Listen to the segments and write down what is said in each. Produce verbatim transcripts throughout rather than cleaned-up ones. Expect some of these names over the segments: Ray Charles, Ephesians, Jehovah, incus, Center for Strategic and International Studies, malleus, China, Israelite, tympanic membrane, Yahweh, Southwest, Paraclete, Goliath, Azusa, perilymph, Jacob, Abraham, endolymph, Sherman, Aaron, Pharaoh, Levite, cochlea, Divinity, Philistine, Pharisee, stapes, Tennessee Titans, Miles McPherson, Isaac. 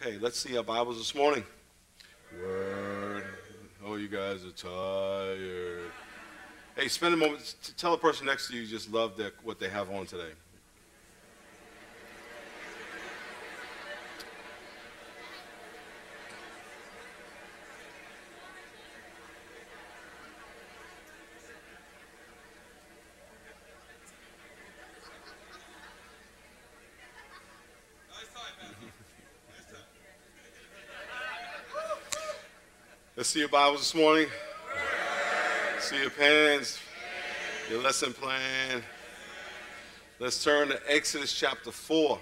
Okay, let's see our Bibles this morning. Word. Oh, you guys are tired. Hey, spend a moment. Tell the person next to you, you just love their, what they have on today. Let's see your Bibles this morning. Word. See your pens, pens, your lesson plan. Let's turn to Exodus chapter four.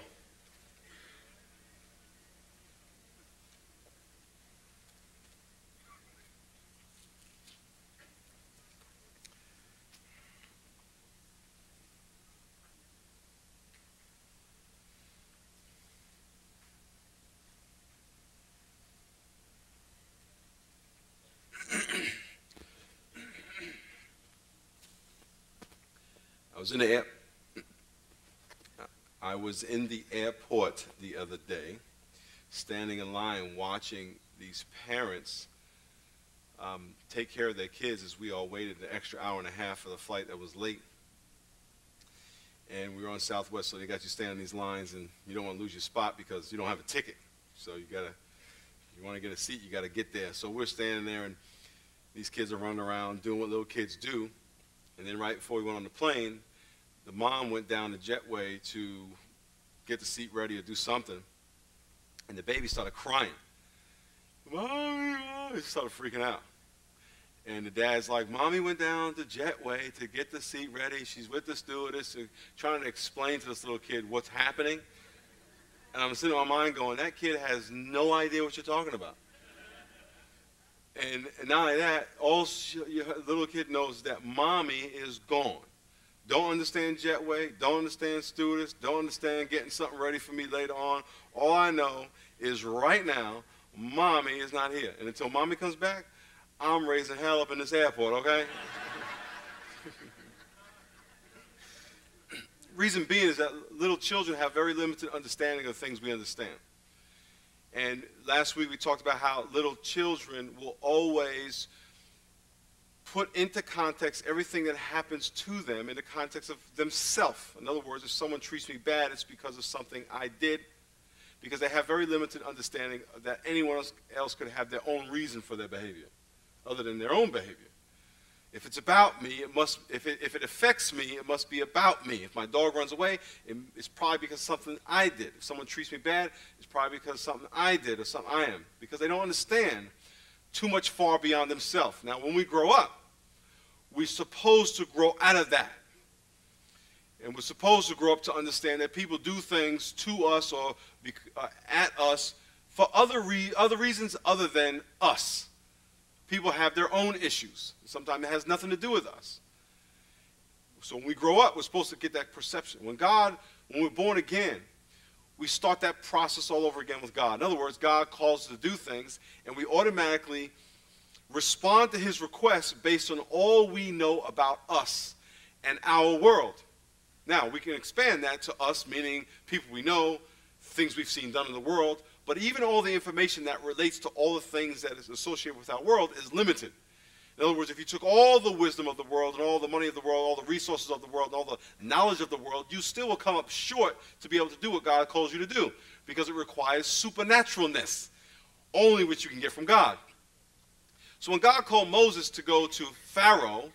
I was in the air, I was in the airport the other day, standing in line watching these parents um, take care of their kids as we all waited an extra hour and a half for the flight that was late. And we were on Southwest, so they got you standing in these lines, and you don't want to lose your spot because you don't have a ticket. So you gotta, you want to get a seat, you got to get there. So we're standing there, and these kids are running around doing what little kids do. And then right before we went on the plane, the mom went down the jetway to get the seat ready or do something, and the baby started crying. Mommy, mommy. He started freaking out. And the dad's like, Mommy went down the jetway to get the seat ready. She's with the stewardess, trying to explain to this little kid what's happening. And I'm sitting in my mind going, that kid has no idea what you're talking about. And not only that, all she, your little kid knows that mommy is gone. Don't understand jetway, don't understand stewardess, don't understand getting something ready for me later on. All I know is right now, mommy is not here. And until mommy comes back, I'm raising hell up in this airport, okay? Reason being is that little children have very limited understanding of things we understand. And last week we talked about how little children will always put into context everything that happens to them in the context of themselves. In other words, if someone treats me bad, it's because of something I did, because they have very limited understanding that anyone else, else could have their own reason for their behavior, other than their own behavior. If it's about me, it must, if it, if it affects me, it must be about me. If my dog runs away, it, it's probably because something I did. If someone treats me bad, it's probably because something I did or something I am. Because they don't understand too much far beyond themselves. Now, when we grow up, we're supposed to grow out of that. And we're supposed to grow up to understand that people do things to us or be, uh, at us for other, re other reasons other than us. People have their own issues. Sometimes it has nothing to do with us. So when we grow up, we're supposed to get that perception. When God, when we're born again, we start that process all over again with God. In other words, God calls us to do things, and we automatically respond to his requests based on all we know about us and our world. Now, we can expand that to us, meaning people we know, things we've seen done in the world, but even all the information that relates to all the things that is associated with our world is limited. In other words, if you took all the wisdom of the world and all the money of the world, all the resources of the world, and all the knowledge of the world, you still will come up short to be able to do what God calls you to do, because it requires supernaturalness, only which you can get from God. So when God called Moses to go to Pharaoh,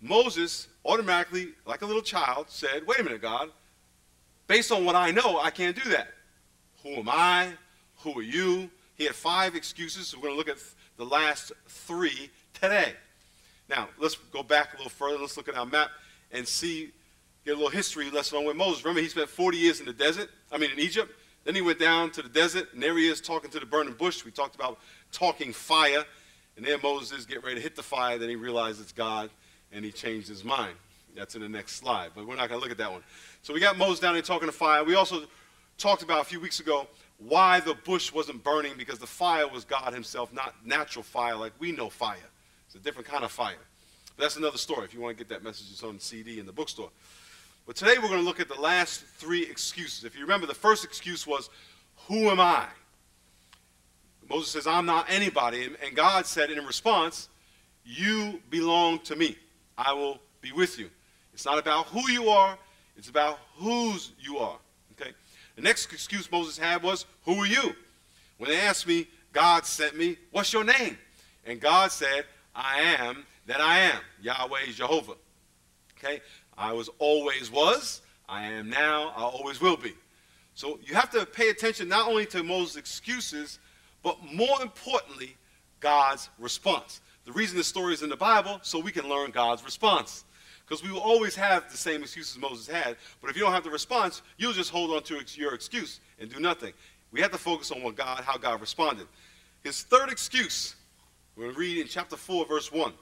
Moses automatically, like a little child, said, wait a minute, God, based on what I know, I can't do that. Who am I? Who are you? He had five excuses. So we're going to look at the last three today. Now, let's go back a little further. Let's look at our map and see, get a little history lesson on with Moses. Remember, he spent forty years in the desert, I mean in Egypt. Then he went down to the desert, and there he is talking to the burning bush. We talked about talking fire. And there Moses is getting ready to hit the fire. Then he realized it's God, and he changed his mind. That's in the next slide, but we're not going to look at that one. So we got Moses down there talking to fire. We also talked about a few weeks ago why the bush wasn't burning, because the fire was God himself, not natural fire like we know fire. It's a different kind of fire. But that's another story. If you want to get that message, it's on the C D in the bookstore. But today we're going to look at the last three excuses. If you remember, the first excuse was, who am I? Moses says, I'm not anybody. And God said in response, you belong to me. I will be with you. It's not about who you are. It's about whose you are. Okay? The next excuse Moses had was, who are you? When they asked me, God sent me, what's your name? And God said, I am that I am. Yahweh is Jehovah. Okay? I was always was. I am now. I always will be. So you have to pay attention not only to Moses' excuses, but more importantly, God's response. The reason this story is in the Bible, so we can learn God's response. Because we will always have the same excuses Moses had, but if you don't have the response, you'll just hold on to your excuse and do nothing. We have to focus on what God, how God responded. His third excuse, we're going to read in chapter four, verse one.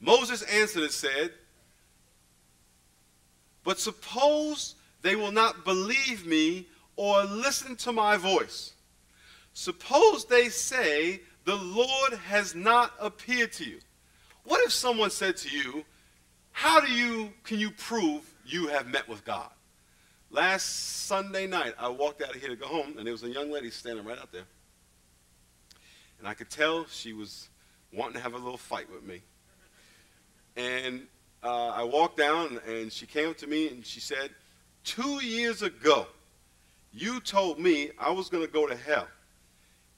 Moses answered and said, but suppose they will not believe me or listen to my voice. Suppose they say, the Lord has not appeared to you. What if someone said to you, how do you, can you prove you have met with God? Last Sunday night, I walked out of here to go home, and there was a young lady standing right out there. And I could tell she was wanting to have a little fight with me. And uh, I walked down, and she came up to me, and she said, two years ago, you told me I was going to go to hell.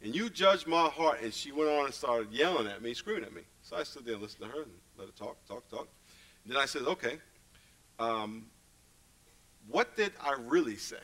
And you judged my heart. And she went on and started yelling at me, screaming at me. So I stood there and listened to her and let her talk, talk, talk. And then I said, okay, um, what did I really say?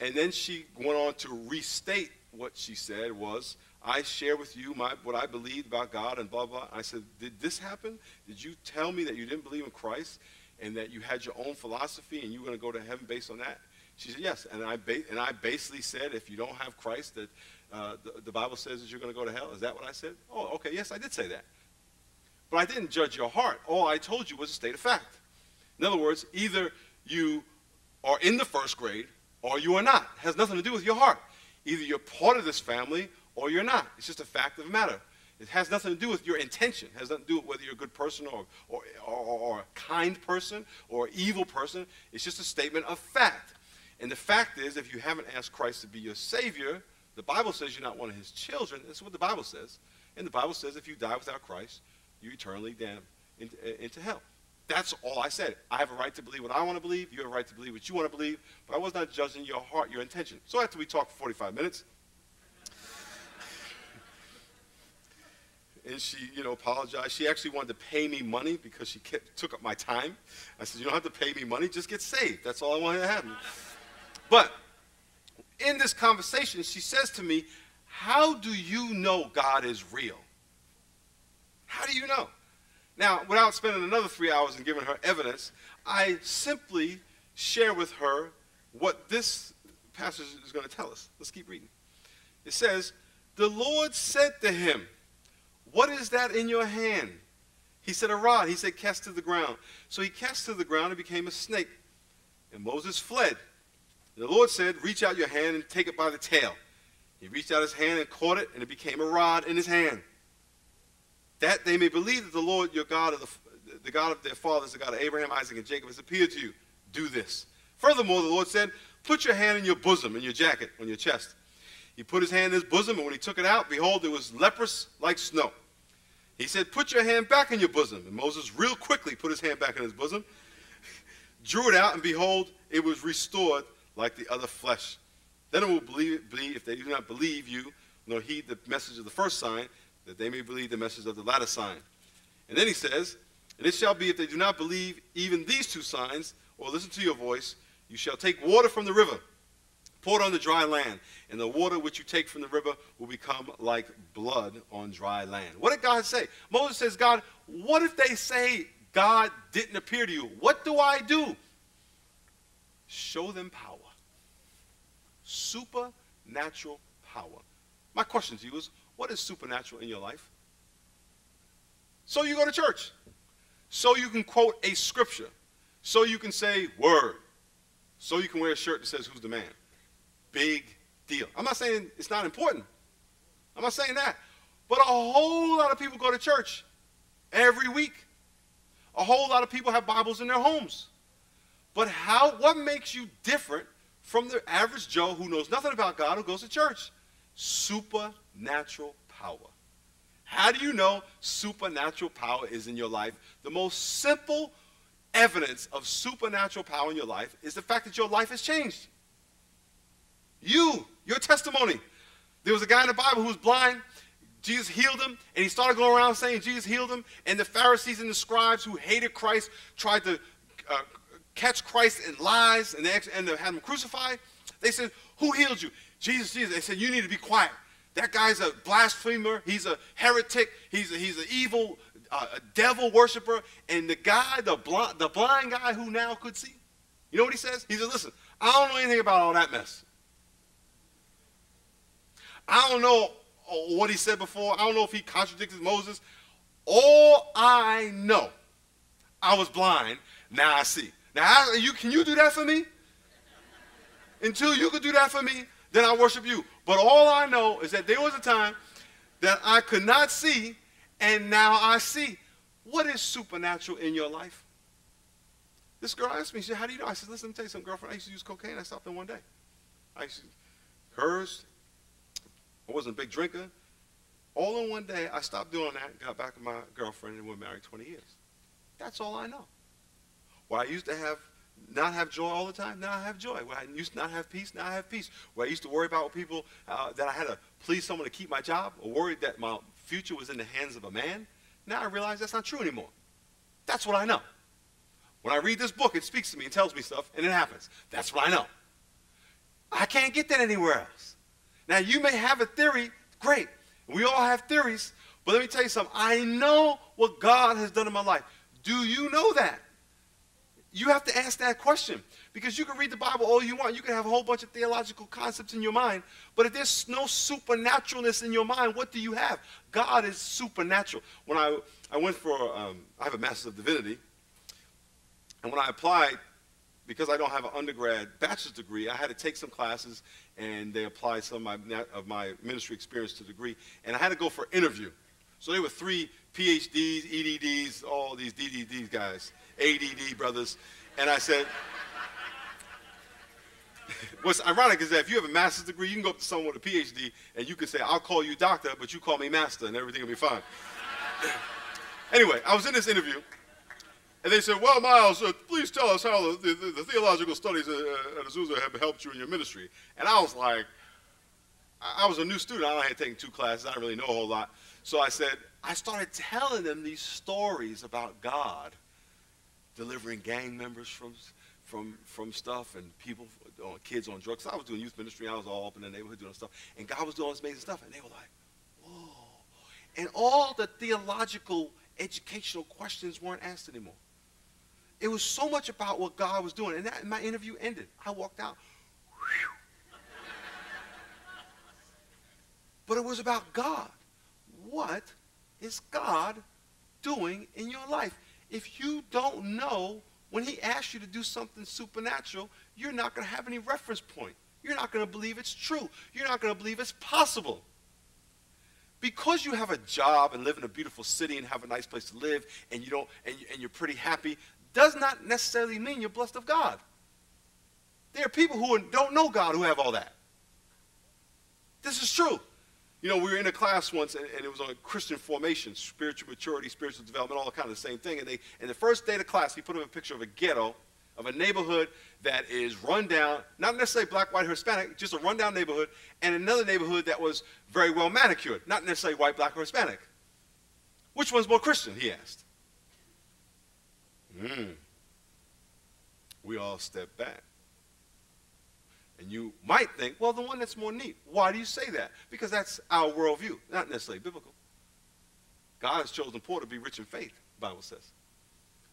And then she went on to restate what she said was, I share with you my, what I believed about God and blah, blah. I said, did this happen? Did you tell me that you didn't believe in Christ and that you had your own philosophy and you were going to go to heaven based on that? She said, yes. And I, ba and I basically said, if you don't have Christ, that uh, the, the Bible says that you're going to go to hell. Is that what I said? Oh, okay, yes, I did say that. But I didn't judge your heart. All I told you was a state of fact. In other words, either you are in the first grade or you are not. It has nothing to do with your heart. Either you're part of this family or you're not. It's just a fact of the matter. It has nothing to do with your intention. It has nothing to do with whether you're a good person or, or, or, or a kind person or an evil person. It's just a statement of fact. And the fact is, if you haven't asked Christ to be your Savior, the Bible says you're not one of his children. That's what the Bible says. And the Bible says if you die without Christ, you're eternally damned into, into hell. That's all I said. I have a right to believe what I want to believe. You have a right to believe what you want to believe. But I was not judging your heart, your intention. So after we talked for forty-five minutes, and she, you know, apologized. She actually wanted to pay me money because she kept, took up my time. I said, you don't have to pay me money. Just get saved. That's all I wanted to have. But in this conversation, she says to me, how do you know God is real? How do you know? Now, without spending another three hours and giving her evidence, I simply share with her what this passage is going to tell us. Let's keep reading. It says, the Lord said to him, what is that in your hand? He said, a rod. He said, cast to the ground. So he cast to the ground and became a snake. And Moses fled. The Lord said, reach out your hand and take it by the tail. He reached out his hand and caught it, and it became a rod in his hand. That they may believe that the Lord, your God, of the, the God of their fathers, the God of Abraham, Isaac, and Jacob, has appeared to you. Do this. Furthermore, the Lord said, put your hand in your bosom, in your jacket, on your chest. He put his hand in his bosom, and when he took it out, behold, it was leprous like snow. He said, put your hand back in your bosom. And Moses real quickly put his hand back in his bosom, drew it out, and behold, it was restored like the other flesh. Then it will believe, believe if they do not believe you, nor heed the message of the first sign, that they may believe the message of the latter sign. And then he says, and it shall be if they do not believe even these two signs, or listen to your voice, you shall take water from the river, pour it on the dry land, and the water which you take from the river will become like blood on dry land. What did God say? Moses says, God, what if they say God didn't appear to you? What do I do? Show them power. Supernatural power. My question to you is, what is supernatural in your life? So you go to church. So you can quote a scripture. So you can say word. So you can wear a shirt that says who's the man. Big deal. I'm not saying it's not important. I'm not saying that. But a whole lot of people go to church every week. A whole lot of people have Bibles in their homes. But how, what makes you different from the average Joe who knows nothing about God, who goes to church? supernatural power. How do you know supernatural power is in your life? The most simple evidence of supernatural power in your life is the fact that your life has changed. You, your testimony. There was a guy in the Bible who was blind. Jesus healed him, and he started going around saying Jesus healed him, and the Pharisees and the scribes who hated Christ tried to uh, catch Christ in lies, and they, and they had him crucified. They said, who healed you? Jesus, Jesus. They said, you need to be quiet. That guy's a blasphemer. He's a heretic. He's a, he's an evil uh, a devil worshiper. And the guy, the blind, the blind guy who now could see, you know what he says? He said, listen, I don't know anything about all that mess. I don't know what he said before. I don't know if he contradicted Moses. All I know, I was blind, now I see. Now, I, you, can you do that for me? Until you could do that for me, then I worship you. But all I know is that there was a time that I could not see, and now I see. What is supernatural in your life? This girl asked me, she said, how do you know? I said, listen, let me tell you something, girlfriend. I used to use cocaine. I stopped in one day. I used to hers. I wasn't a big drinker. All in one day, I stopped doing that, got back with my girlfriend, and we were married twenty years. That's all I know. Where I used to have, not have joy all the time, now I have joy. Where I used to not have peace, now I have peace. Where I used to worry about people, uh, that I had to please someone to keep my job, or worried that my future was in the hands of a man, now I realize that's not true anymore. That's what I know. When I read this book, it speaks to me and tells me stuff, and it happens. That's what I know. I can't get that anywhere else. Now, you may have a theory. Great. We all have theories. But let me tell you something. I know what God has done in my life. Do you know that? You have to ask that question. Because you can read the Bible all you want. You can have a whole bunch of theological concepts in your mind. But if there's no supernaturalness in your mind, what do you have? God is supernatural. When I, I went for, um, I have a Master's of Divinity. And when I applied, because I don't have an undergrad bachelor's degree, I had to take some classes, and they applied some of my, of my ministry experience to the degree, and I had to go for interview. So there were three P H Ds, E D Ds, all these D D Ds guys, A D D brothers, and I said, what's ironic is that if you have a master's degree, you can go up to someone with a P H D, and you can say, I'll call you doctor, but you call me master, and everything will be fine. Anyway, I was in this interview, and they said, well, Miles, uh, please tell us how the, the, the theological studies at, at Azusa have helped you in your ministry. And I was like, I, I was a new student. I had taken two classes. I didn't really know a whole lot. So I said, I started telling them these stories about God delivering gang members from, from, from stuff, and people, uh, kids on drugs. So I was doing youth ministry. I was all up in the neighborhood doing stuff. And God was doing this amazing stuff. And they were like, whoa. And all the theological, educational questions weren't asked anymore. It was so much about what God was doing. And that, my interview ended. I walked out. But it was about God. What is God doing in your life? If you don't know, when he asks you to do something supernatural, you're not going to have any reference point. You're not going to believe it's true. You're not going to believe it's possible. Because you have a job and live in a beautiful city and have a nice place to live, and, you don't, and, and you're pretty happy, does not necessarily mean you're blessed of God. There are people who don't know God who have all that. This is true. You know, we were in a class once, and, and it was on Christian formation, spiritual maturity, spiritual development, all kind of the same thing. And, they, and the first day of the class, he put up a picture of a ghetto, of a neighborhood that is run down, not necessarily black, white, Hispanic, just a rundown neighborhood, and another neighborhood that was very well manicured, not necessarily white, black, or Hispanic. Which one's more Christian, he asked. Mm. We all step back. And you might think, well, the one that's more neat. Why do you say that? Because that's our worldview, not necessarily biblical. God has chosen poor to be rich in faith, the Bible says.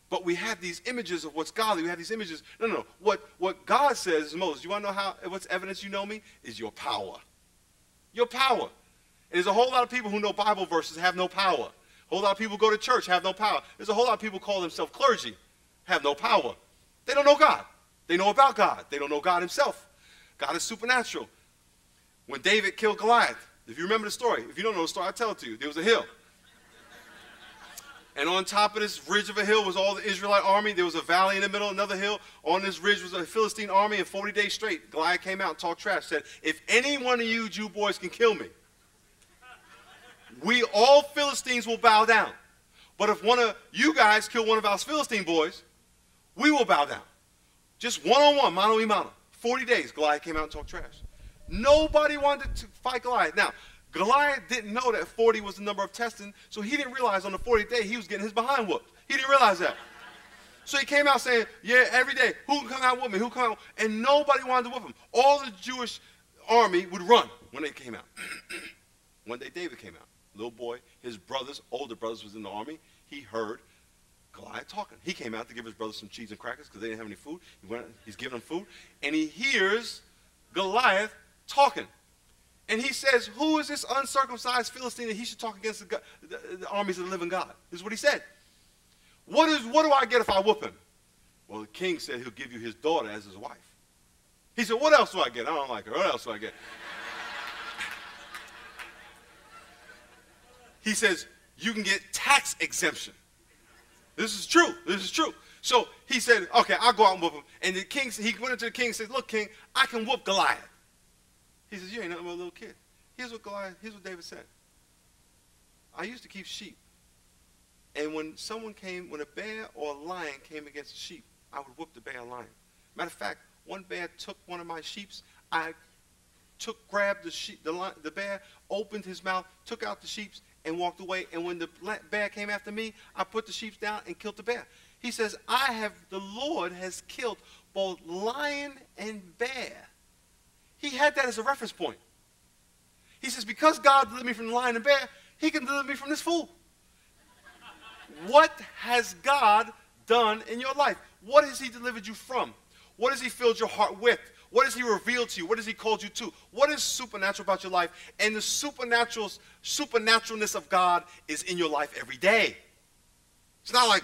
But we have these images of what's godly. We have these images. No, no, no. What, what God says is, Moses, you want to know how, what's evidence you know me? Is your power. Your power. And there's a whole lot of people who know Bible verses have no power. A whole lot of people go to church, have no power. There's a whole lot of people who call themselves clergy, have no power. They don't know God. They know about God. They don't know God himself. God is supernatural. When David killed Goliath, if you remember the story, if you don't know the story, I'll tell it to you. There was a hill. And on top of this ridge of a hill was all the Israelite army. There was a valley in the middle, another hill. On this ridge was a Philistine army, and forty days straight, Goliath came out and talked trash, said, if any one of you Jew boys can kill me, we all Philistines will bow down. But if one of you guys kill one of our Philistine boys, we will bow down. Just one-on-one, mano y mano. forty days, Goliath came out and talked trash. Nobody wanted to fight Goliath. Now, Goliath didn't know that forty was the number of testing, so he didn't realize on the fortieth day he was getting his behind whooped. He didn't realize that. So he came out saying, yeah, every day, who can come out with me? Who can come out? And nobody wanted to whoop him. All the Jewish army would run when they came out. One day David came out. Little boy, his brothers, older brothers was in the army. He heard Goliath talking. He came out to give his brothers some cheese and crackers because they didn't have any food. He went, he's giving them food. And he hears Goliath talking. And he says, who is this uncircumcised Philistine that he should talk against the, the, the armies of the living God? This is what he said. What, is, what do I get if I whoop him? Well, the king said he'll give you his daughter as his wife. He said, what else do I get? I don't like her. What else do I get? He says, you can get tax exemption. This is true. This is true. So he said, okay, I'll go out and whoop him. And the king, he went into the king and said, look, king, I can whoop Goliath. He says, you ain't nothing but a little kid. Here's what Goliath, here's what David said. I used to keep sheep. And when someone came, when a bear or a lion came against a sheep, I would whoop the bear or lion. Matter of fact, one bear took one of my sheeps. I took, grabbed the sheep, the, lion, the bear, opened his mouth, took out the sheeps, and walked away. And when the bear came after me, I put the sheep down and killed the bear. He says, I have, the Lord has killed both lion and bear. He had that as a reference point. He says, because God delivered me from the lion and bear, he can deliver me from this fool. What has God done in your life? What has he delivered you from? What has he filled your heart with? What has he revealed to you? What has he called you to? What is supernatural about your life? And the supernatural, supernaturalness of God is in your life every day. It's not like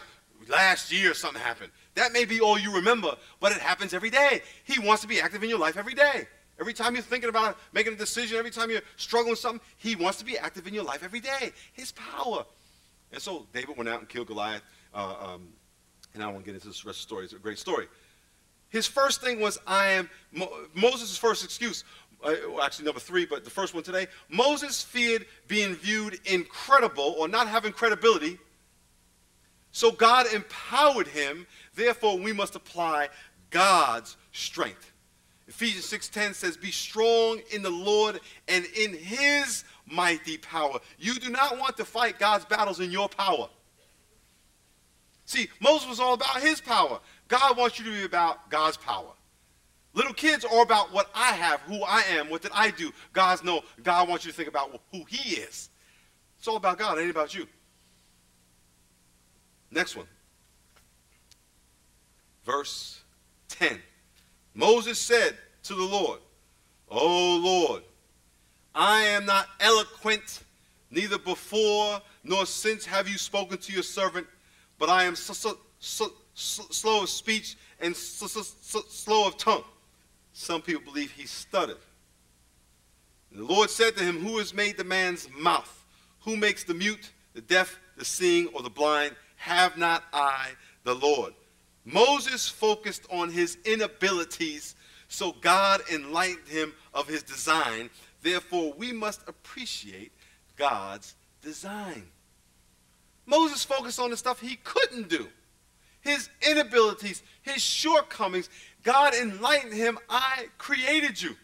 last year something happened. That may be all you remember, but it happens every day. He wants to be active in your life every day. Every time you're thinking about making a decision, every time you're struggling with something, he wants to be active in your life every day. His power. And so David went out and killed Goliath. Uh, um, and I won't get into the rest of the story. It's a great story. His first thing was, I am, Mo Moses' first excuse, uh, well, actually number three, but the first one today, Moses feared being viewed incredible or not having credibility, so God empowered him, therefore we must apply God's strength. Ephesians six ten says, be strong in the Lord and in his mighty power. You do not want to fight God's battles in your power. See, Moses was all about his power. God wants you to be about God's power. Little kids are about what I have, who I am, what did I do. God's no, God wants you to think about who he is. It's all about God, it ain't about you. Next one. Verse ten. Moses said to the Lord, O Lord, I am not eloquent, neither before nor since have you spoken to your servant, but I am so, so, so, slow of speech and slow of tongue. Some people believe he stuttered. And the Lord said to him, who has made the man's mouth? Who makes the mute, the deaf, the seeing, or the blind? Have not I, the Lord? Moses focused on his inabilities, so God enlightened him of his design. Therefore, we must appreciate God's design. Moses focused on the stuff he couldn't do. His inabilities, his shortcomings. God enlightened him, I created you.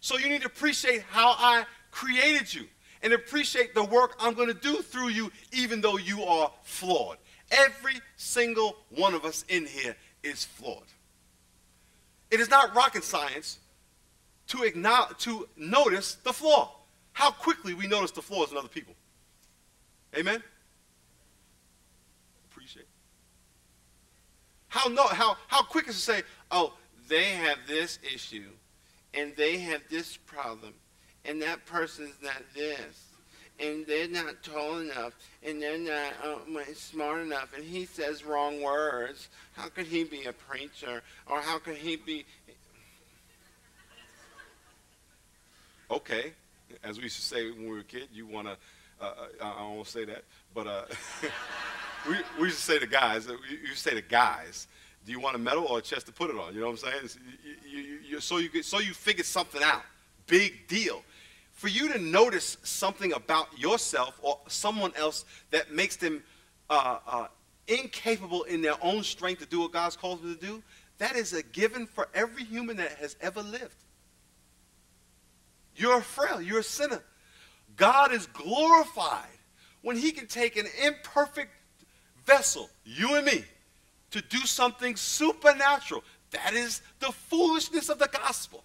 So you need to appreciate how I created you and appreciate the work I'm going to do through you even though you are flawed. Every single one of us in here is flawed. It is not rocket science to, acknowledge, to notice the flaw. How quickly we notice the flaws in other people. Amen? Appreciate. How, no, how, how quick is it to say, oh, they have this issue, and they have this problem, and that person's not this, and they're not tall enough, and they're not uh, smart enough, and he says wrong words. How could he be a preacher? Or how could he be? Okay, as we used to say when we were a kid, you want to Uh, I won't say that, but uh, we, we used to say to guys, you used to say to guys, do you want a medal or a chest to put it on? You know what I'm saying? You, you, you, so, you, so you figure something out. Big deal. For you to notice something about yourself or someone else that makes them uh, uh, incapable in their own strength to do what God's called them to do, that is a given for every human that has ever lived. You're frail. You're a sinner. God is glorified when he can take an imperfect vessel, you and me, to do something supernatural. That is the foolishness of the gospel.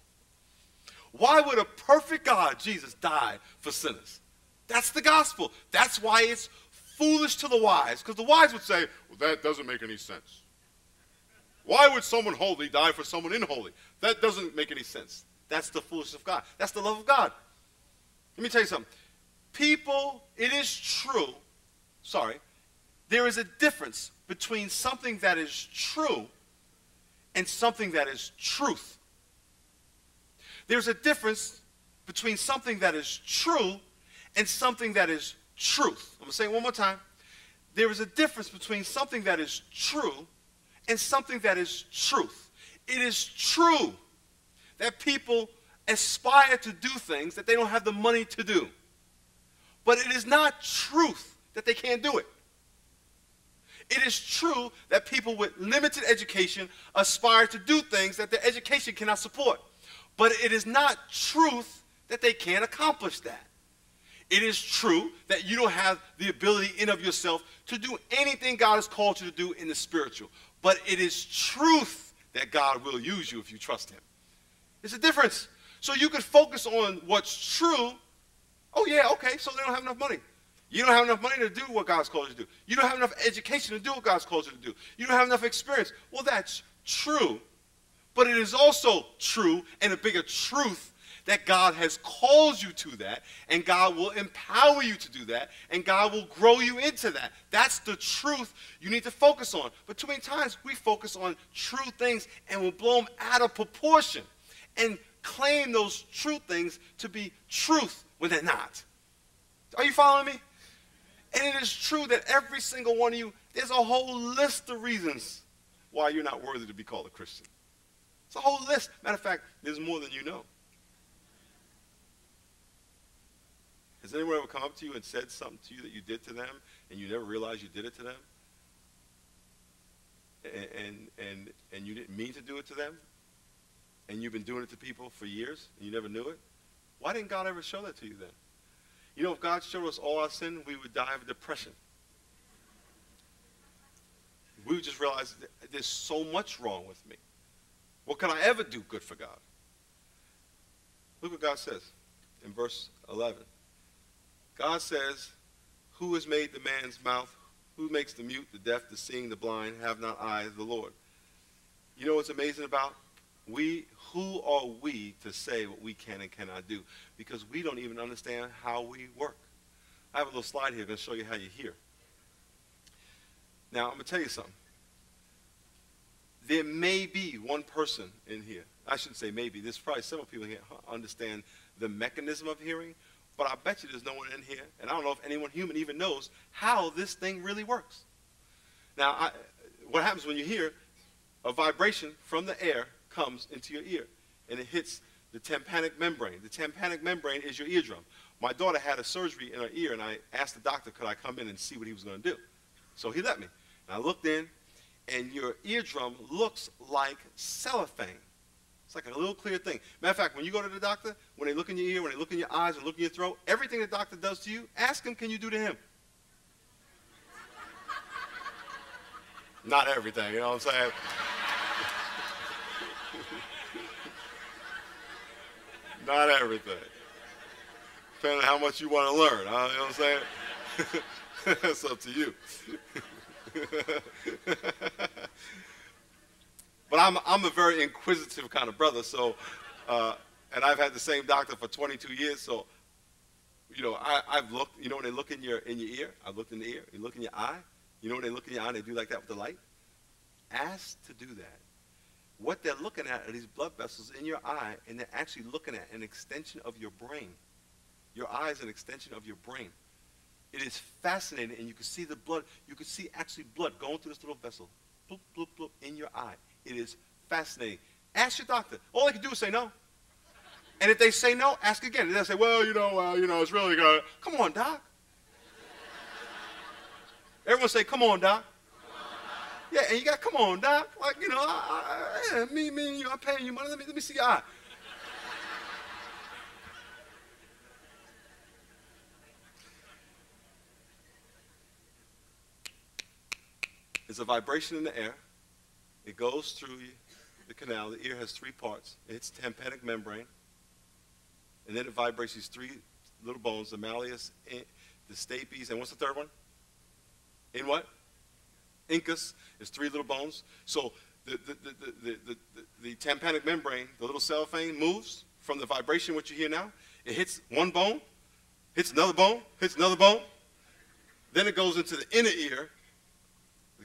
Why would a perfect God, Jesus, die for sinners? That's the gospel. That's why it's foolish to the wise, because the wise would say, well, that doesn't make any sense. Why would someone holy die for someone unholy? That doesn't make any sense. That's the foolishness of God. That's the love of God. Let me tell you something. People, it is true, sorry, there is a difference between something that is true and something that is truth. There's a difference between something that is true and something that is truth. I'm going to say it one more time. There is a difference between something that is true and something that is truth. It is true that people aspire to do things that they don't have the money to do. But it is not truth that they can't do it. It is true that people with limited education aspire to do things that their education cannot support. But it is not truth that they can't accomplish that. It is true that you don't have the ability in of yourself to do anything God has called you to do in the spiritual. But it is truth that God will use you if you trust him. There's a difference. So you could focus on what's true. Oh, yeah, okay, so they don't have enough money. You don't have enough money to do what God's called you to do. You don't have enough education to do what God's called you to do. You don't have enough experience. Well, that's true. But it is also true and a bigger truth that God has called you to that, and God will empower you to do that, and God will grow you into that. That's the truth you need to focus on. But too many times we focus on true things and we'll blow them out of proportion and claim those true things to be truth when they're not. Are you following me? And it is true that every single one of you, there's a whole list of reasons why you're not worthy to be called a Christian. It's a whole list. Matter of fact, there's more than you know. Has anyone ever come up to you and said something to you that you did to them and you never realized you did it to them? And, and, and, and you didn't mean to do it to them? And you've been doing it to people for years and you never knew it? Why didn't God ever show that to you then? You know, if God showed us all our sin, we would die of depression. We would just realize that there's so much wrong with me. What can I ever do good for God? Look what God says in verse eleven. God says, who has made the man's mouth? Who makes the mute, the deaf, the seeing, the blind? Have not I, the Lord? You know what's amazing about we? Who are we to say what we can and cannot do? Because we don't even understand how we work. I have a little slide here. I'm going to show you how you hear. Now, I'm going to tell you something. There may be one person in here. I shouldn't say maybe. There's probably several people here who understand the mechanism of hearing, but I bet you there's no one in here, and I don't know if anyone human even knows how this thing really works. Now, I, what happens when you hear a vibration from the air comes into your ear, and it hits the tympanic membrane. The tympanic membrane is your eardrum. My daughter had a surgery in her ear, and I asked the doctor, could I come in and see what he was going to do? So he let me. And I looked in. And your eardrum looks like cellophane. It's like a little clear thing. Matter of fact, when you go to the doctor, when they look in your ear, when they look in your eyes, and look in your throat, everything the doctor does to you, ask him, can you do to him? Not everything, you know what I'm saying? Not everything. Depending on how much you want to learn, huh? You know what I'm saying? That's up to you. But I'm, I'm a very inquisitive kind of brother, so, uh, and I've had the same doctor for twenty-two years, so, you know, I, I've looked, you know, when they look in your, in your ear, I've looked in the ear, you look in your eye, you know, when they look in your eye and they do like that with the light, ask to do that. What they're looking at are these blood vessels in your eye, and they're actually looking at an extension of your brain. Your eye is an extension of your brain. It is fascinating, and you can see the blood. You can see actually blood going through this little vessel, bloop, bloop, bloop, in your eye. It is fascinating. Ask your doctor. All they can do is say no. And if they say no, ask again. And they'll say, well, you know, uh, you know, it's really good. Come on, doc. Everyone say, come on, doc. Come on, doc. Yeah, and you got, come on, doc. Like, you know, I, I, yeah, me, me, you, I'm paying you money. Let me, let me see your eye. It's a vibration in the air. It goes through the canal. The ear has three parts. It hits the tympanic membrane. And then it vibrates these three little bones, the malleus, the stapes, and what's the third one? In what? Incus. It's three little bones. So the, the, the, the, the, the, the tympanic membrane, the little cellophane, moves from the vibration, what you hear now. It hits one bone, hits another bone, hits another bone. Then it goes into the inner ear.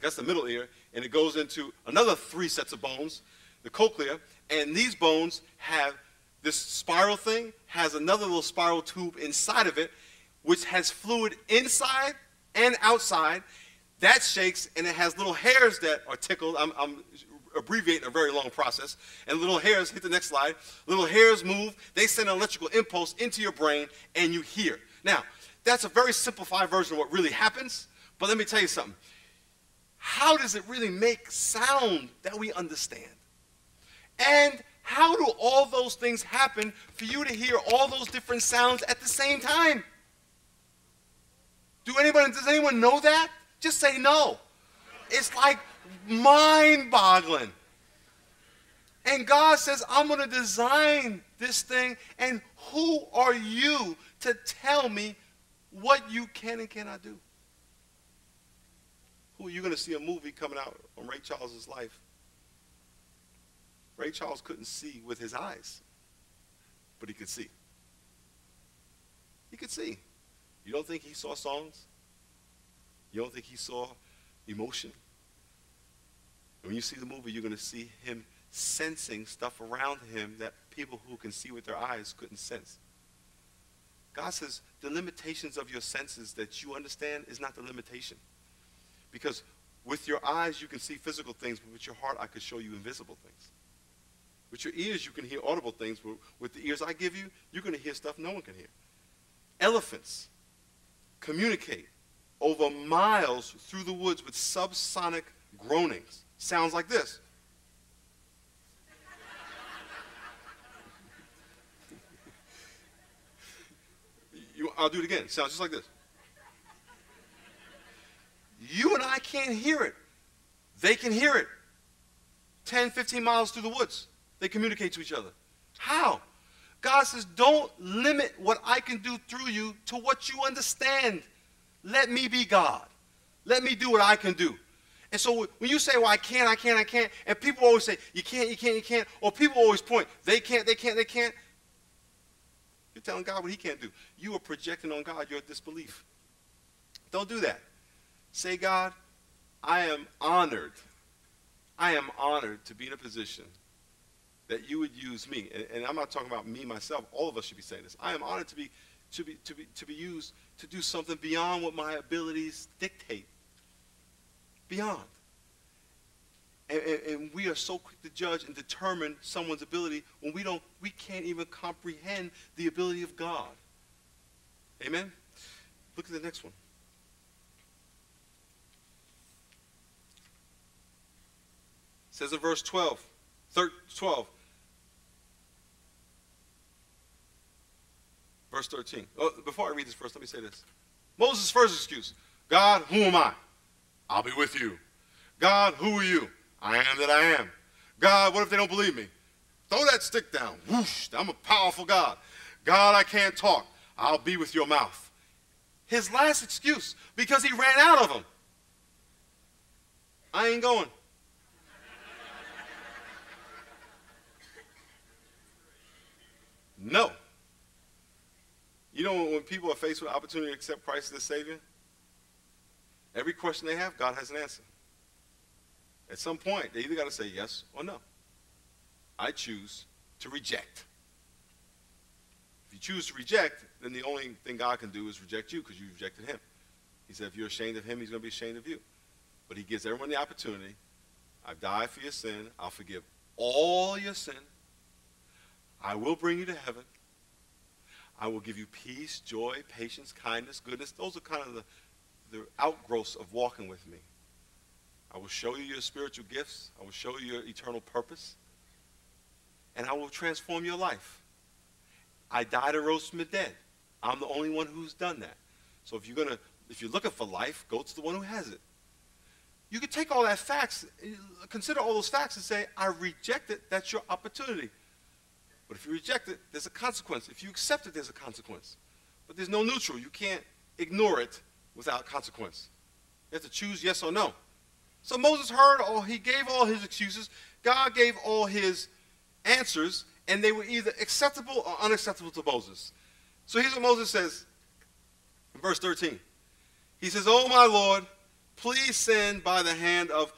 That's the middle ear, and it goes into another three sets of bones, the cochlea, and these bones have this spiral thing, has another little spiral tube inside of it, which has fluid inside and outside. That shakes, and it has little hairs that are tickled. I'm, I'm abbreviating a very long process. And little hairs, hit the next slide, little hairs move. They send an electrical impulse into your brain, and you hear. Now, that's a very simplified version of what really happens, but let me tell you something. How does it really make sound that we understand? And how do all those things happen for you to hear all those different sounds at the same time? Do anybody, does anyone know that? Just say no. It's like mind-boggling. And God says, I'm going to design this thing, and who are you to tell me what you can and cannot do? Who are you going to see a movie coming out on Ray Charles' life? Ray Charles couldn't see with his eyes, but he could see. He could see. You don't think he saw songs? You don't think he saw emotion? When you see the movie, you're going to see him sensing stuff around him that people who can see with their eyes couldn't sense. God says the limitations of your senses that you understand is not the limitation. Because with your eyes, you can see physical things, but with your heart, I could show you invisible things. With your ears, you can hear audible things, but with the ears I give you, you're going to hear stuff no one can hear. Elephants communicate over miles through the woods with subsonic groanings. Sounds like this. you, I'll do it again. Sounds just like this. You and I can't hear it. They can hear it. ten, fifteen miles through the woods. They communicate to each other. How? God says, don't limit what I can do through you to what you understand. Let me be God. Let me do what I can do. And so when you say, well, I can't, I can't, I can't, and people always say, you can't, you can't, you can't, or people always point, they can't, they can't, they can't. You're telling God what he can't do. You are projecting on God your disbelief. Don't do that. Say, God, I am honored. I am honored to be in a position that you would use me. And, and I'm not talking about me, myself. All of us should be saying this. I am honored to be, to be, to be, to be used to do something beyond what my abilities dictate. Beyond. And, and, and we are so quick to judge and determine someone's ability when we, don't, we can't even comprehend the ability of God. Amen? Look at the next one. It says in verse twelve, thir twelve, verse thirteen. Oh, before I read this first, let me say this. Moses' first excuse, God, who am I? I'll be with you. God, who are you? I am that I am. God, what if they don't believe me? Throw that stick down. Whoosh, I'm a powerful God. God, I can't talk. I'll be with your mouth. His last excuse, because he ran out of them. I ain't going. No. You know, when people are faced with opportunity to accept Christ as their Savior, every question they have, God has an answer. At some point, they either got to say yes or no. I choose to reject. If you choose to reject, then the only thing God can do is reject you because you rejected him. He said, if you're ashamed of him, he's going to be ashamed of you. But he gives everyone the opportunity. I've died for your sin. I'll forgive all your sin. I will bring you to heaven. I will give you peace, joy, patience, kindness, goodness. Those are kind of the, the outgrowths of walking with me. I will show you your spiritual gifts. I will show you your eternal purpose. And I will transform your life. I died and rose from the dead. I'm the only one who's done that. So if you're gonna, if you're looking for life, go to the one who has it. You can take all that facts, consider all those facts and say, I reject it, that's your opportunity. But if you reject it, there's a consequence. If you accept it, there's a consequence. But there's no neutral. You can't ignore it without consequence. You have to choose yes or no. So Moses heard all, he gave all his excuses. God gave all his answers, and they were either acceptable or unacceptable to Moses. So here's what Moses says in verse thirteen. He says, oh, my Lord, please send by the hand of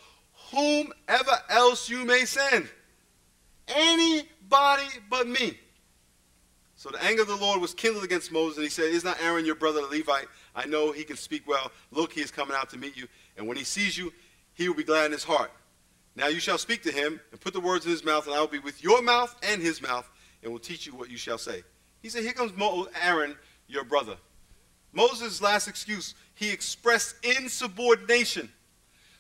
whomever else you may send. Anybody but me. So the anger of the Lord was kindled against Moses, and he said, is not Aaron your brother, the Levite? I know he can speak well. Look, he is coming out to meet you, and when he sees you, he will be glad in his heart. Now you shall speak to him, and put the words in his mouth, and I will be with your mouth and his mouth, and will teach you what you shall say. He said, here comes Mo Aaron, your brother. Moses' last excuse, he expressed insubordination.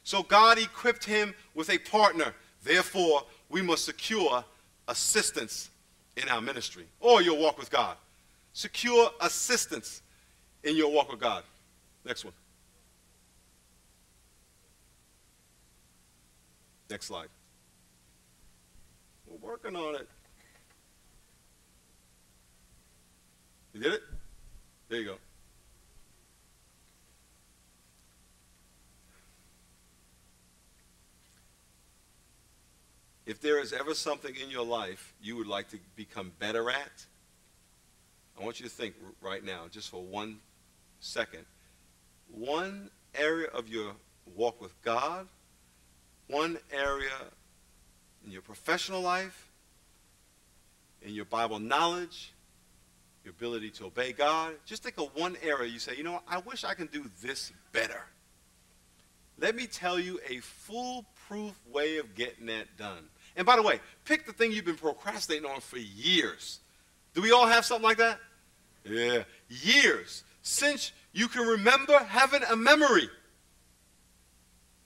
So God equipped him with a partner. Therefore, we must secure assistance in our ministry or your walk with God. Secure assistance in your walk with God. Next one. Next slide. We're working on it. You did it? There you go. If there is ever something in your life you would like to become better at, I want you to think right now, just for one second. One area of your walk with God, one area in your professional life, in your Bible knowledge, your ability to obey God. Just think of one area you say, you know, I wish I can do this better. Let me tell you a foolproof way of getting that done. And by the way, pick the thing you've been procrastinating on for years. Do we all have something like that? Yeah. Years. Since you can remember having a memory,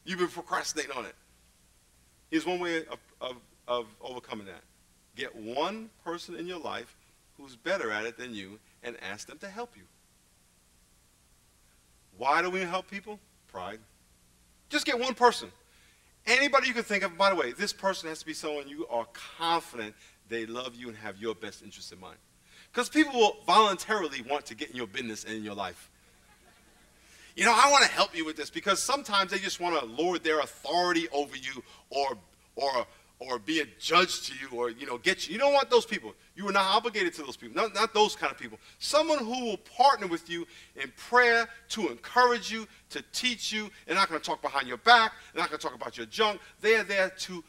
you've been procrastinating on it. Here's one way of, of, of overcoming that. Get one person in your life who's better at it than you and ask them to help you. Why do we help people? Pride. Just get one person. Anybody you can think of. By the way, this person has to be someone you are confident they love you and have your best interest in mind. Because people will voluntarily want to get in your business and in your life. You know, I want to help you with this because sometimes they just want to lord their authority over you or, or, or be a judge to you or, you know, get you. You don't want those people. You are not obligated to those people, not, not those kind of people. Someone who will partner with you in prayer to encourage you, to teach you. They're not going to talk behind your back. They're not going to talk about your junk. They are there to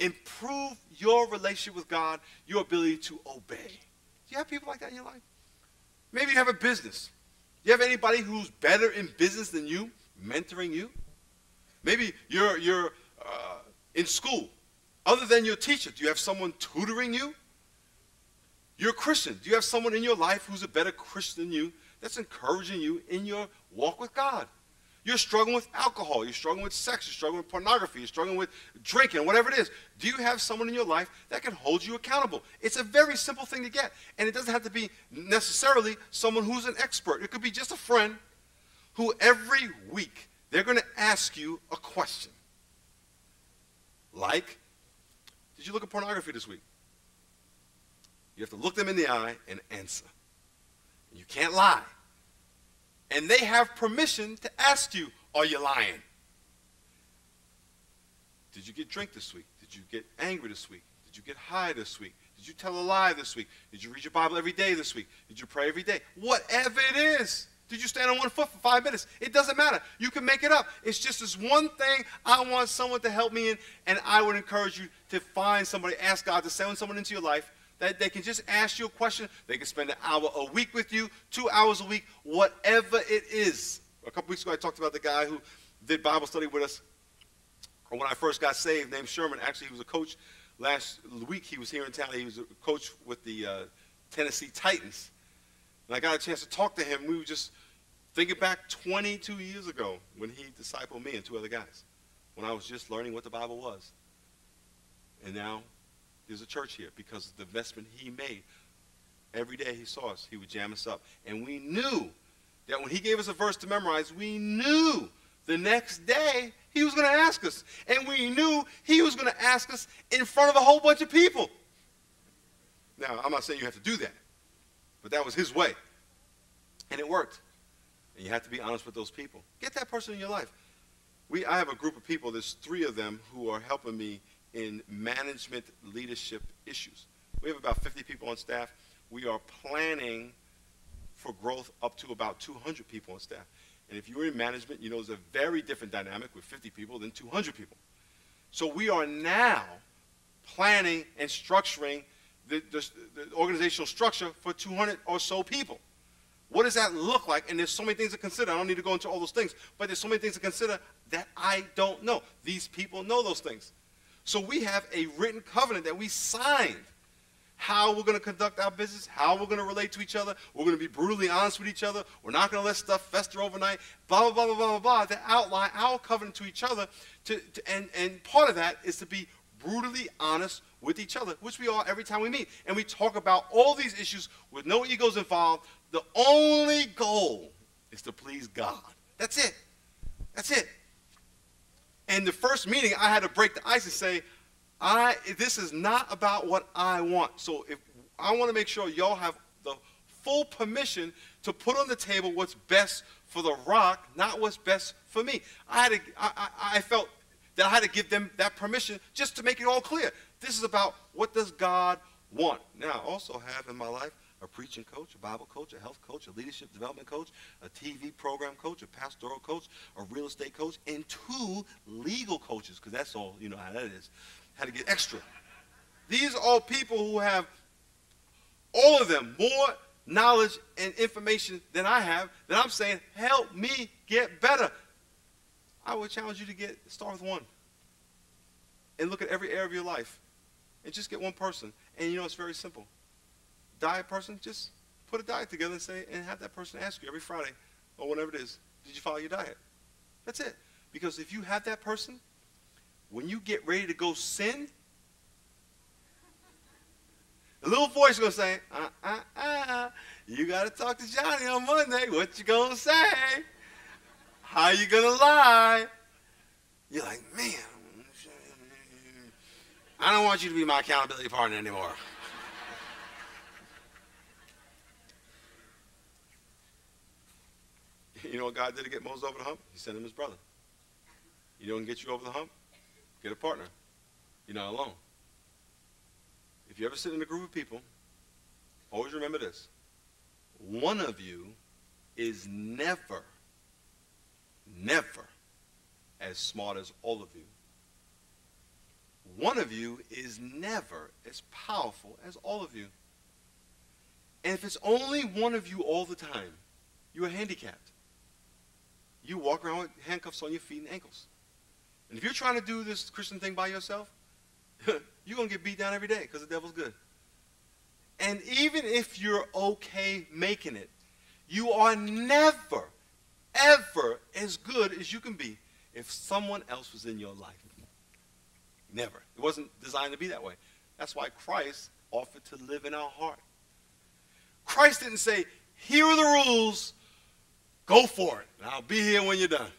improve your relationship with God, your ability to obey. Do you have people like that in your life? Maybe you have a business. You have anybody who's better in business than you, mentoring you? Maybe you're, you're uh, in school. Other than your teacher, do you have someone tutoring you? You're a Christian. Do you have someone in your life who's a better Christian than you that's encouraging you in your walk with God? You're struggling with alcohol. You're struggling with sex. You're struggling with pornography. You're struggling with drinking, whatever it is. Do you have someone in your life that can hold you accountable? It's a very simple thing to get, and it doesn't have to be necessarily someone who's an expert. It could be just a friend who every week they're going to ask you a question. Like, did you look at pornography this week? You have to look them in the eye and answer. You can't lie. And they have permission to ask you, are you lying? Did you get drunk this week? Did you get angry this week? Did you get high this week? Did you tell a lie this week? Did you read your Bible every day this week? Did you pray every day? Whatever it is. Did you stand on one foot for five minutes? It doesn't matter. You can make it up. It's just this one thing I want someone to help me in, and I would encourage you to find somebody, ask God to send someone into your life that they can just ask you a question. They can spend an hour a week with you, two hours a week, whatever it is. a couple weeks ago I talked about the guy who did Bible study with us, or when I first got saved, named Sherman. Actually, he was a coach. Last week he was here in town. He was a coach with the uh, Tennessee Titans. And I got a chance to talk to him. We were just thinking back twenty-two years ago when he discipled me and two other guys, when I was just learning what the Bible was. And now there's a church here because of the investment he made. Every day he saw us, he would jam us up. And we knew that when he gave us a verse to memorize, we knew the next day he was going to ask us. And we knew he was going to ask us in front of a whole bunch of people. Now, I'm not saying you have to do that, but that was his way. And it worked. And you have to be honest with those people. Get that person in your life. We, I have a group of people, there's three of them, who are helping me in management leadership issues. We have about fifty people on staff. We are planning for growth up to about two hundred people on staff. And if you're in management, you know it's a very different dynamic with fifty people than two hundred people. So we are now planning and structuring the, the, the organizational structure for two hundred or so people. What does that look like? And there's so many things to consider. I don't need to go into all those things, but there's so many things to consider that I don't know. These people know those things. So we have a written covenant that we signed. How we're going to conduct our business, how we're going to relate to each other. We're going to be brutally honest with each other. We're not going to let stuff fester overnight, blah, blah, blah, blah, blah, blah, to outline our covenant to each other. To, to, and, and part of that is to be brutally honest with each other, which we are every time we meet. And we talk about all these issues with no egos involved. The only goal is to please God. That's it. That's it. And the first meeting, I had to break the ice and say, I, this is not about what I want. So if I want to make sure y'all have the full permission to put on the table what's best for the rock, not what's best for me. I, had to, I, I felt that I had to give them that permission just to make it all clear. This is about what does God want. Now, I also have in my life a preaching coach, a Bible coach, a health coach, a leadership development coach, a T V program coach, a pastoral coach, a real estate coach, and two legal coaches, because that's all, you know how that is. How to get extra. These are all people who have, all of them, more knowledge and information than I have, that I'm saying, help me get better. I would challenge you to get, start with one. And look at every area of your life. And just get one person. And you know, it's very simple. Diet person, just put a diet together and say, and have that person ask you every Friday, or whatever it is, did you follow your diet? That's it. Because if you have that person, when you get ready to go sin, a little voice is going to say, uh, uh, uh, you got to talk to Johnny on Monday. What you going to say? How you going to lie? You're like, man, I don't want you to be my accountability partner anymore. You know what God did to get Moses over the hump? He sent him his brother. You don't get you over the hump? Get a partner. You're not alone. If you ever sit in a group of people, always remember this. One of you is never, never as smart as all of you. One of you is never as powerful as all of you. And if it's only one of you all the time, you are handicapped. You walk around with handcuffs on your feet and ankles. And if you're trying to do this Christian thing by yourself, you're going to get beat down every day because the devil's good. And even if you're okay making it, you are never, ever as good as you can be if someone else was in your life. Never. It wasn't designed to be that way. That's why Christ offered to live in our heart. Christ didn't say, here are the rules, go for it, and I'll be here when you're done.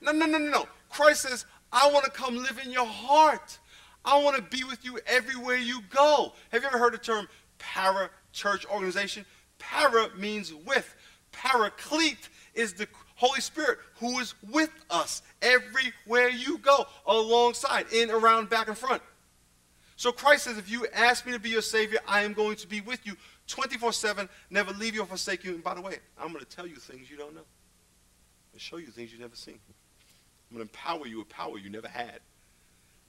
No, no, no, no, no. Christ says, I want to come live in your heart. I want to be with you everywhere you go. Have you ever heard the term para-church organization? Para means with. Paraclete is the Holy Spirit who is with us everywhere you go, alongside, in, around, back, and front. So Christ says, if you ask me to be your Savior, I am going to be with you twenty-four seven, never leave you or forsake you. And by the way, I'm going to tell you things you don't know and show you things you've never seen. I'm going to empower you with power you never had.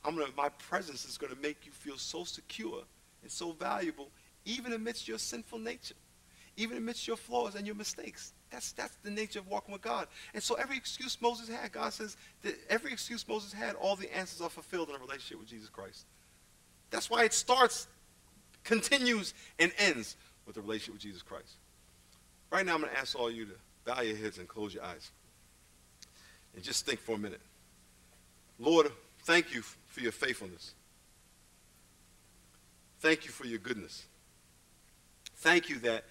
I'm going to, my presence is going to make you feel so secure and so valuable, even amidst your sinful nature, even amidst your flaws and your mistakes. That's, that's the nature of walking with God. And so every excuse Moses had, God says, that every excuse Moses had, all the answers are fulfilled in a relationship with Jesus Christ. That's why it starts, continues, and ends with a relationship with Jesus Christ. Right now, I'm going to ask all you to bow your heads and close your eyes. And just think for a minute. Lord, thank you for your faithfulness. Thank you for your goodness. Thank you that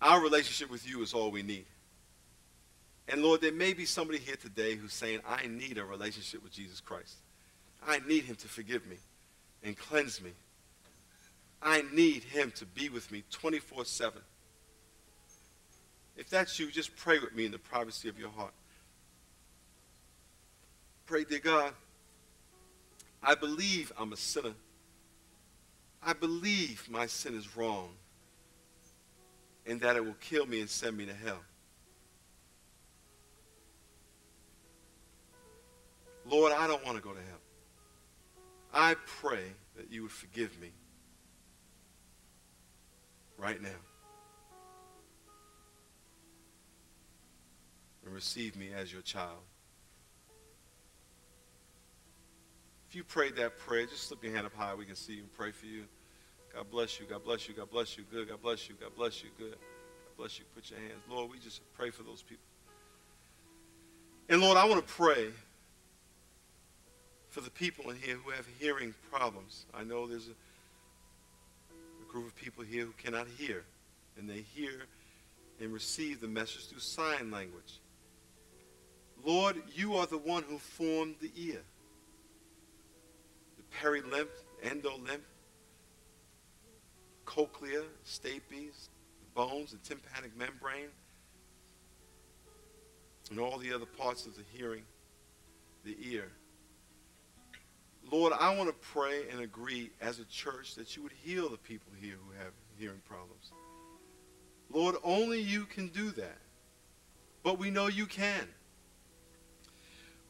our relationship with you is all we need. And Lord, there may be somebody here today who's saying, I need a relationship with Jesus Christ. I need him to forgive me and cleanse me. I need him to be with me twenty-four seven. If that's you, just pray with me in the privacy of your heart. Pray, dear God, I believe I'm a sinner. I believe my sin is wrong and that it will kill me and send me to hell. Lord, I don't want to go to hell. I pray that you would forgive me right now. And receive me as your child. If you prayed that prayer, just slip your hand up high. We can see you and pray for you. God bless you. God bless you. God bless you. Good. God bless you. God bless you. Good. God bless you. Put your hands. Lord, we just pray for those people. And Lord, I want to pray for the people in here who have hearing problems. I know there's a, a group of people here who cannot hear, and they hear and receive the message through sign language. Lord, you are the one who formed the ear, the perilymph, endolymph, cochlea, stapes, the bones, the tympanic membrane, and all the other parts of the hearing, the ear. Lord, I want to pray and agree as a church that you would heal the people here who have hearing problems. Lord, only you can do that, but we know you can.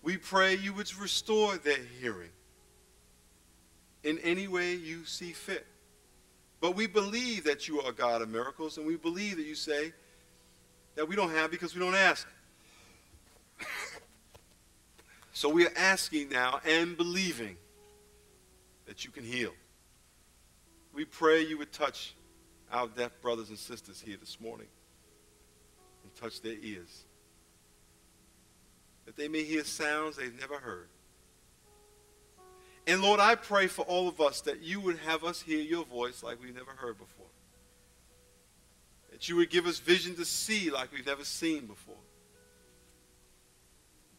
We pray you would restore their hearing in any way you see fit. But we believe that you are God of miracles, and we believe that you say that we don't have because we don't ask. So we are asking now and believing that you can heal. We pray you would touch our deaf brothers and sisters here this morning and touch their ears, that they may hear sounds they've never heard. And Lord, I pray for all of us that you would have us hear your voice like we've never heard before, that you would give us vision to see like we've never seen before.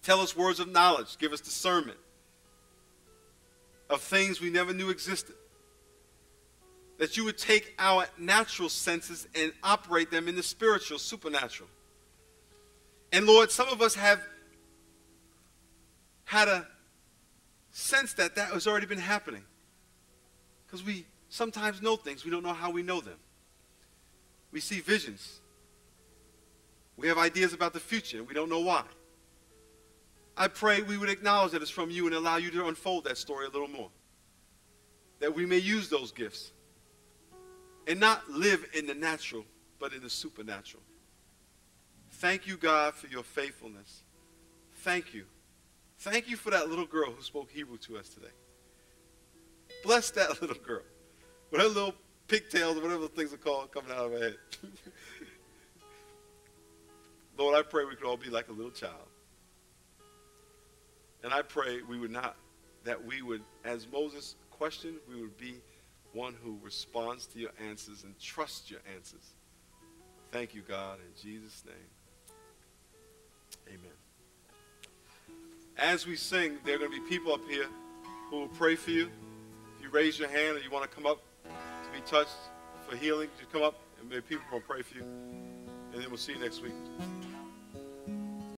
Tell us words of knowledge, give us discernment of things we never knew existed, that you would take our natural senses and operate them in the spiritual, supernatural. And Lord, some of us have had a sense that that has already been happening, because we sometimes know things. We don't know how we know them. We see visions. We have ideas about the future, and we don't know why. I pray we would acknowledge that it's from you and allow you to unfold that story a little more, that we may use those gifts. And not live in the natural, but in the supernatural. Thank you, God, for your faithfulness. Thank you. Thank you for that little girl who spoke Hebrew to us today. Bless that little girl with her little pigtails, whatever the things are called, coming out of her head. Lord, I pray we could all be like a little child. And I pray we would not, that we would, as Moses questioned, we would be one who responds to your answers and trusts your answers. Thank you, God, in Jesus' name. Amen. As we sing, there are going to be people up here who will pray for you. If you raise your hand or you want to come up to be touched for healing, just come up and maybe people will pray for you. And then we'll see you next week.